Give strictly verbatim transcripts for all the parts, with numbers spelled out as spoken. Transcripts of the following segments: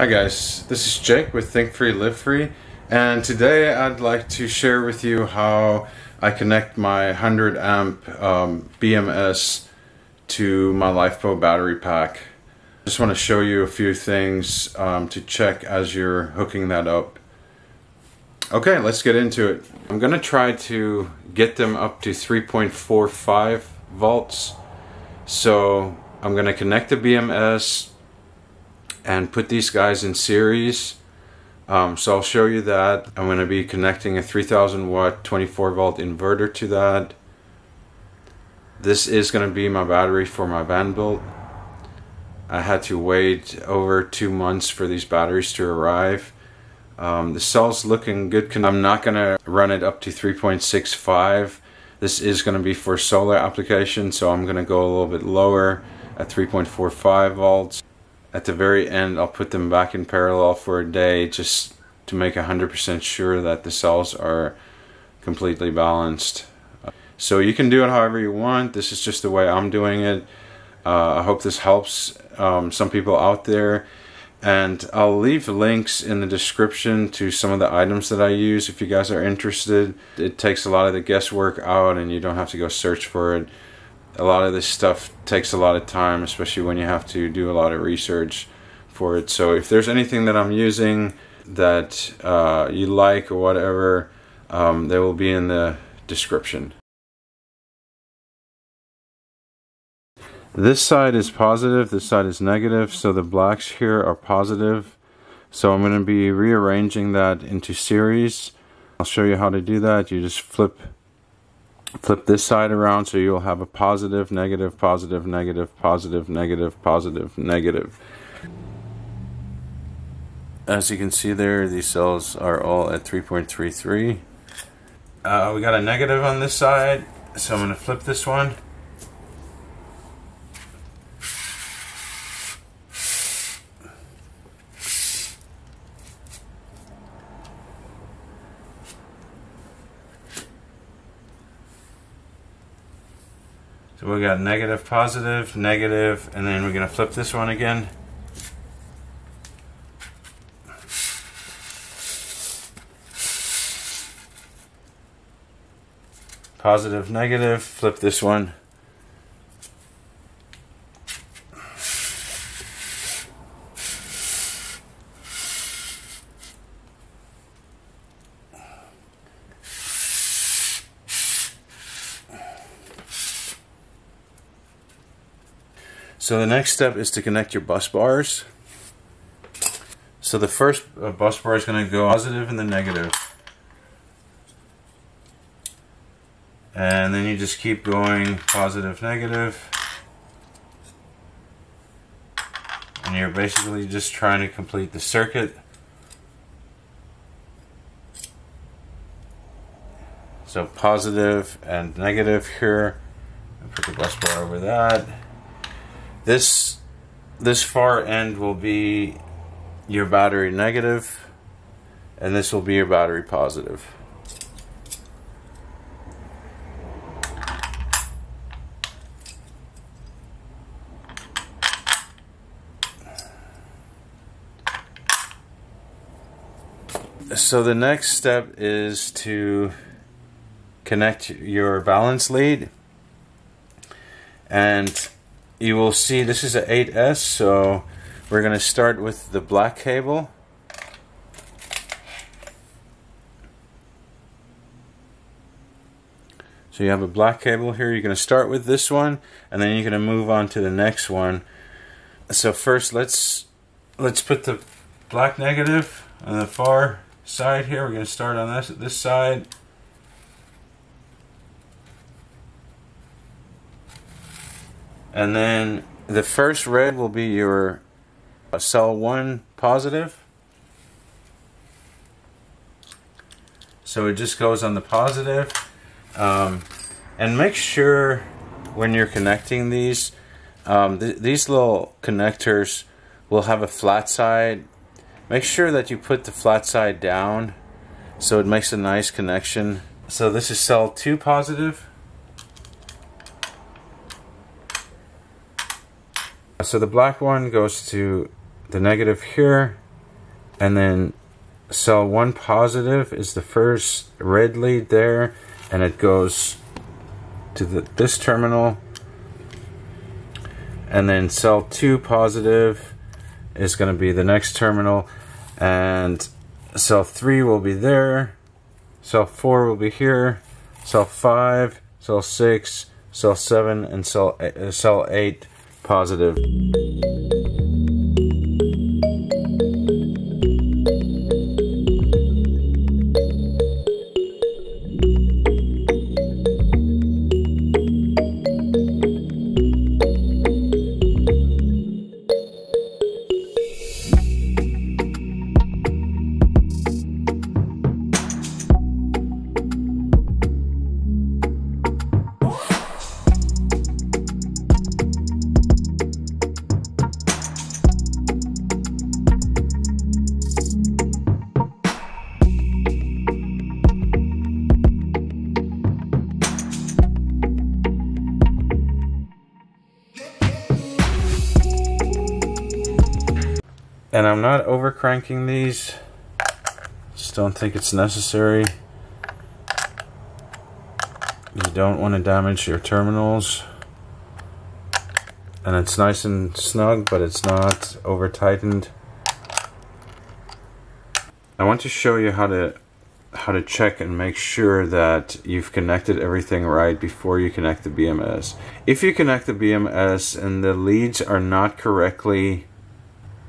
Hi guys, this is Jake with Think Free Live Free, and today I'd like to share with you how I connect my one hundred amp um, B M S to my LiFePO battery pack. Just want to show you a few things um, to check as you're hooking that up. Okay, let's get into it. I'm going to try to get them up to three point four five volts. So I'm going to connect the B M S and put these guys in series. Um, so I'll show you that. I'm going to be connecting a three thousand watt twenty-four volt inverter to that. This is going to be my battery for my van build. I had to wait over two months for these batteries to arrive. Um, the cell's looking good. I'm not going to run it up to three point six five. This is going to be for solar application, so I'm going to go a little bit lower at three point four five volts. At the very end, I'll put them back in parallel for a day just to make one hundred percent sure that the cells are completely balanced. So you can do it however you want. This is just the way I'm doing it. Uh, I hope this helps um, some people out there. And I'll leave links in the description to some of the items that I use if you guys are interested. It takes a lot of the guesswork out and you don't have to go search for it. A lot of this stuff takes a lot of time, especially when you have to do a lot of research for it. So if there's anything that I'm using that uh, you like or whatever, um, they will be in the description. This side is positive, this side is negative, so the blacks here are positive. So I'm going to be rearranging that into series. I'll show you how to do that. You just flip Flip this side around, so you'll have a positive, negative, positive, negative, positive, negative, positive, negative. As you can see there, these cells are all at three point three three. Uh, we got a negative on this side, so I'm going to flip this one. So we got negative, positive, negative, and then we're going to flip this one again. Positive, negative, flip this one. So the next step is to connect your bus bars. So the first bus bar is going to go positive and the negative. And then you just keep going positive, negative. And you're basically just trying to complete the circuit. So positive and negative here. Put the bus bar over that. This, this far end will be your battery negative, and this will be your battery positive. So the next step is to connect your balance lead, and you will see this is an eight S, so we're going to start with the black cable. So you have a black cable here. You're going to start with this one, and then you're going to move on to the next one. So first, let's let's put the black negative on the far side here. We're going to start on this this side. And then the first red will be your cell one positive. So it just goes on the positive. Um, and make sure when you're connecting these, um, th these little connectors will have a flat side. Make sure that you put the flat side down so it makes a nice connection. So this is cell two positive. So the black one goes to the negative here, and then cell one positive is the first red lead there, and it goes to the, this terminal, and then cell two positive is going to be the next terminal, and cell three will be there, cell four will be here, cell five, cell six, cell seven, and cell eight, uh, cell eight positive. And I'm not over cranking these, just don't think it's necessary. You don't want to damage your terminals. And it's nice and snug, but it's not over tightened. I want to show you how to how to check and make sure that you've connected everything right before you connect the B M S. If you connect the B M S and the leads are not correctly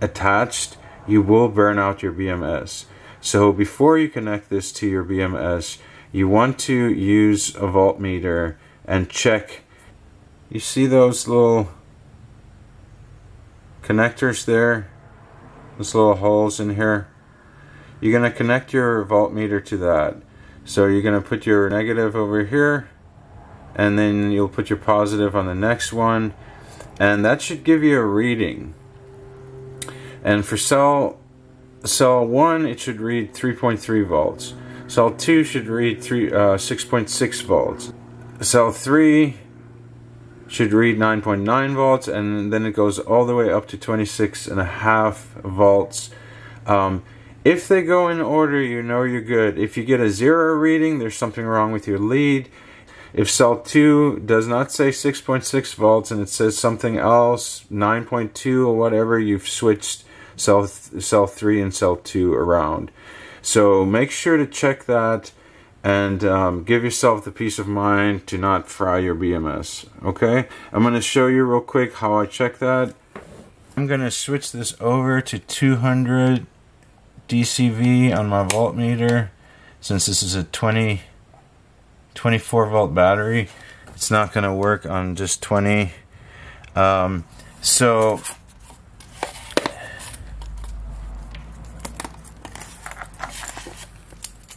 attached, you will burn out your B M S. So before you connect this to your B M S, you want to use a voltmeter and check. You see those little connectors there? Those little holes in here? You're going to connect your voltmeter to that. So you're going to put your negative over here, and then you'll put your positive on the next one, and that should give you a reading. And for cell cell one, it should read three point three volts. Cell two should read six point six uh, volts. Cell three should read nine point nine volts, and then it goes all the way up to twenty-six and a half volts. Um, if they go in order, you know you're good. If you get a zero reading, there's something wrong with your lead. If cell two does not say six point six volts and it says something else, nine point two or whatever, you've switched cell th cell three and cell two around. So make sure to check that, and um, give yourself the peace of mind to not fry your B M S. Okay, I'm going to show you real quick how I check that. I'm going to switch this over to two hundred D C V on my voltmeter, since this is a twenty twenty-four volt battery. It's not going to work on just twenty. Um, so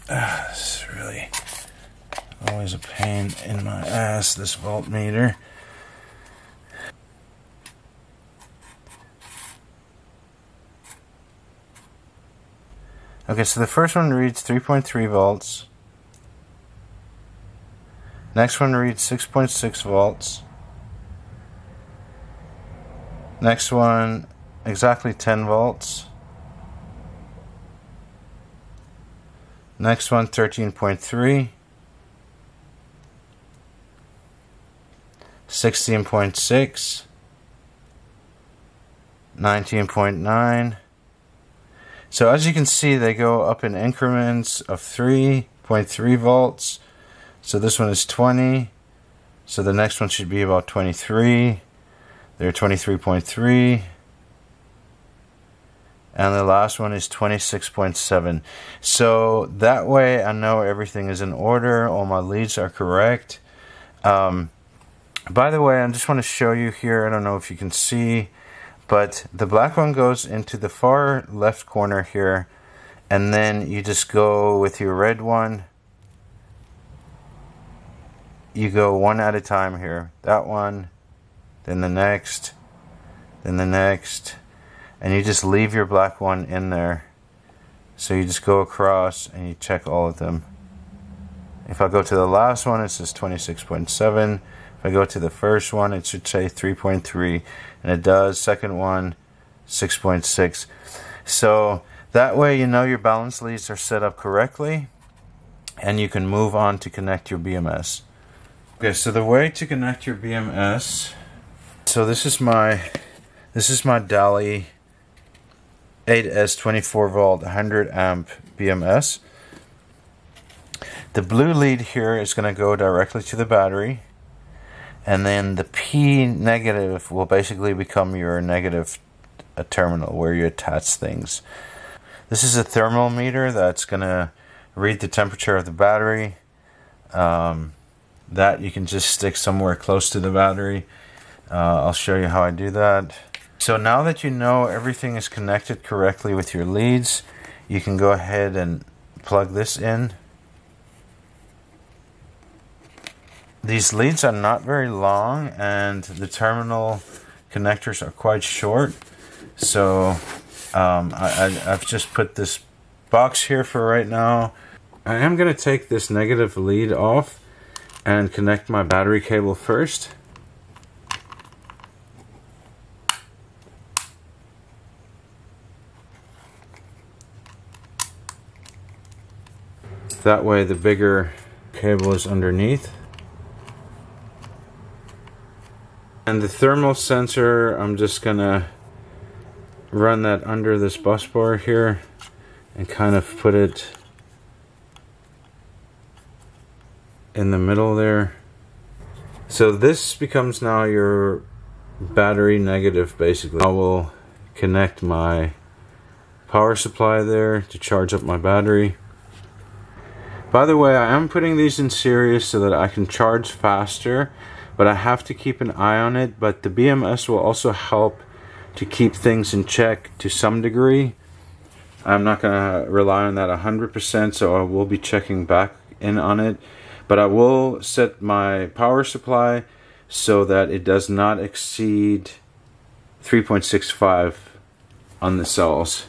Uh, this is really always a pain in my ass, this voltmeter. Okay, so the first one reads three point three volts. Next one reads six point six volts. Next one, exactly ten volts. Next one, thirteen point three, sixteen point six, nineteen point nine. So as you can see, they go up in increments of three point three volts. So this one is twenty. So the next one should be about twenty-three. They're twenty-three point three. And the last one is twenty-six point seven. So that way I know everything is in order, all my leads are correct. Um, by the way, I just want to show you here, I don't know if you can see, but the black one goes into the far left corner here, and then you just go with your red one. You go one at a time here. That one, then the next, then the next. And you just leave your black one in there. So you just go across and you check all of them. If I go to the last one, it says twenty-six point seven. If I go to the first one, it should say three point three. And it does. Second one, six point six. So That way you know your balance leads are set up correctly and you can move on to connect your B M S. Okay, so the way to connect your B M S, so this is my this is my Daly eight S twenty-four volt one hundred amp B M S. The blue lead here is going to go directly to the battery, and then the P negative will basically become your negative uh, terminal where you attach things. This is a thermal meter that's going to read the temperature of the battery. Um, that you can just stick somewhere close to the battery. Uh, I'll show you how I do that. So now that you know everything is connected correctly with your leads, you can go ahead and plug this in. These leads are not very long and the terminal connectors are quite short, so um, I, I, I've just put this box here for right now. I am going to take this negative lead off and connect my battery cable first. That way the bigger cable is underneath. And the thermal sensor, I'm just gonna run that under this bus bar here and kind of put it in the middle there. So this becomes now your battery negative, basically. I will connect my power supply there to charge up my battery. By the way, I am putting these in series so that I can charge faster, but I have to keep an eye on it. But the B M S will also help to keep things in check to some degree. I'm not gonna rely on that one hundred percent, so I will be checking back in on it. But I will set my power supply so that it does not exceed three point six five on the cells.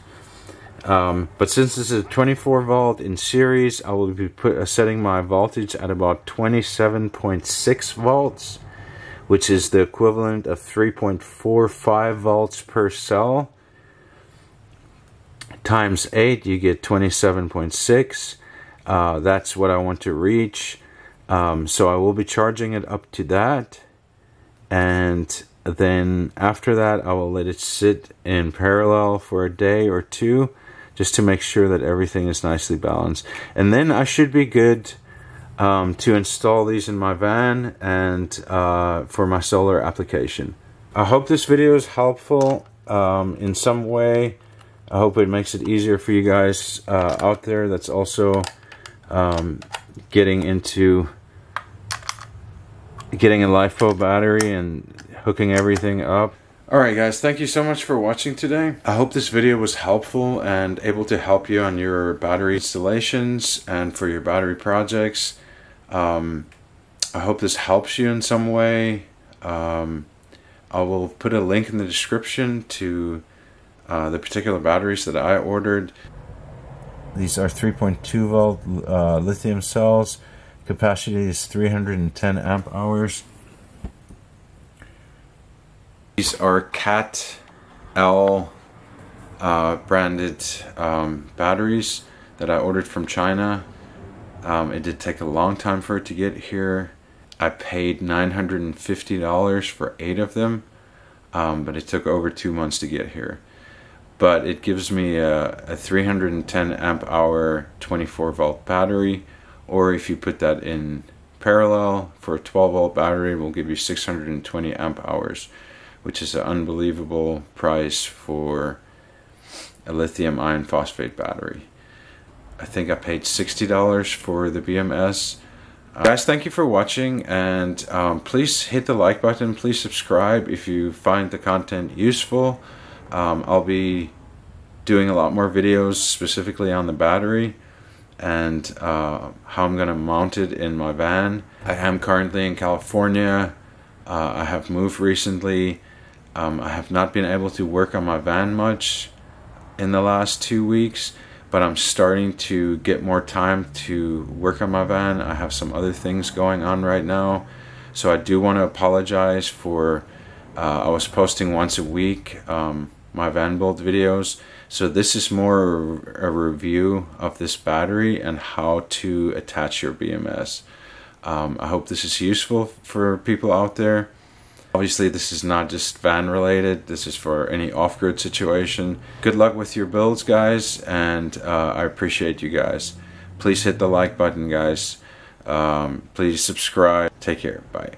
Um, but since this is a twenty-four volt in series, I will be put, uh, setting my voltage at about twenty-seven point six volts, which is the equivalent of three point four five volts per cell. Times eight, you get twenty-seven point six. Uh, that's what I want to reach. Um, so I will be charging it up to that. And then after that, I will let it sit in parallel for a day or two, just to make sure that everything is nicely balanced. And then I should be good um, to install these in my van and uh, for my solar application. I hope this video is helpful um, in some way. I hope it makes it easier for you guys uh, out there that's also um, getting into getting a LiFePO battery and hooking everything up. Alright guys, thank you so much for watching today. I hope this video was helpful and able to help you on your battery installations and for your battery projects. Um, I hope this helps you in some way. Um, I will put a link in the description to uh, the particular batteries that I ordered. These are three point two volt uh, lithium cells. Capacity is three hundred ten amp hours. These are CAT L uh, branded um, batteries that I ordered from China. Um, it did take a long time for it to get here. I paid nine hundred fifty dollars for eight of them, um, but it took over two months to get here. But it gives me a, a three hundred ten amp hour twenty-four volt battery, or if you put that in parallel for a twelve volt battery, it will give you six hundred twenty amp hours. Which is an unbelievable price for a lithium iron phosphate battery. I think I paid sixty dollars for the B M S. Uh, guys, thank you for watching, and um, please hit the like button. Please subscribe if you find the content useful. Um, I'll be doing a lot more videos specifically on the battery and uh, how I'm gonna mount it in my van. I am currently in California. Uh, I have moved recently. Um, I have not been able to work on my van much in the last two weeks, but I'm starting to get more time to work on my van. I have some other things going on right now. So I do want to apologize for, uh, I was posting once a week, um, my van build videos, So this is more a review of this battery and how to attach your B M S. Um, I hope this is useful for people out there. Obviously this is not just van related, this is for any off-grid situation. Good luck with your builds, guys, and uh, I appreciate you guys. Please hit the like button, guys. Um, please subscribe. Take care. Bye.